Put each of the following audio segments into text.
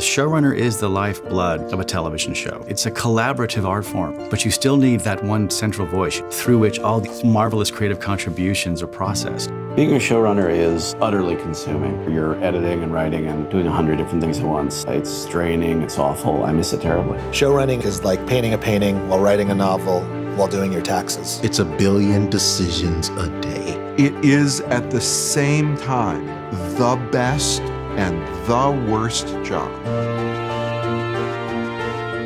The showrunner is the lifeblood of a television show. It's a collaborative art form, but you still need that one central voice through which all these marvelous creative contributions are processed. Being a showrunner is utterly consuming. You're editing and writing and doing 100 different things at once. It's draining, it's awful, I miss it terribly. Showrunning is like painting a painting while writing a novel while doing your taxes. It's 1 billion decisions a day. It is at the same time the best and the worst job.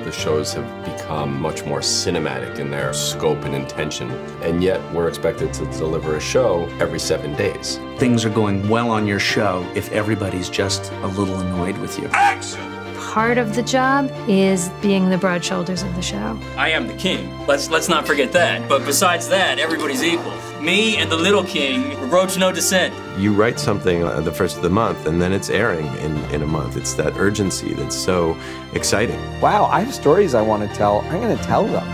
The shows have become much more cinematic in their scope and intention, and yet we're expected to deliver a show every 7 days. Things are going well on your show if everybody's just a little annoyed with you. Action! Part of the job is being the broad shoulders of the show. I am the king. Let's not forget that. But besides that, everybody's equal. Me and the little king broach no dissent. You write something the first of the month, and then it's airing in a month. It's that urgency that's so exciting. Wow, I have stories I want to tell. I'm going to tell them.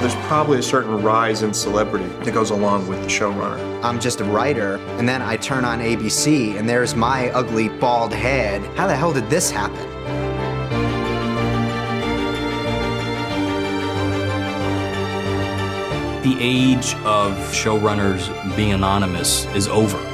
There's probably a certain rise in celebrity that goes along with the showrunner. I'm just a writer, and then I turn on ABC, and there's my ugly, bald head. How the hell did this happen? The age of showrunners being anonymous is over.